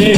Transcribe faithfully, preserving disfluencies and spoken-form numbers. J.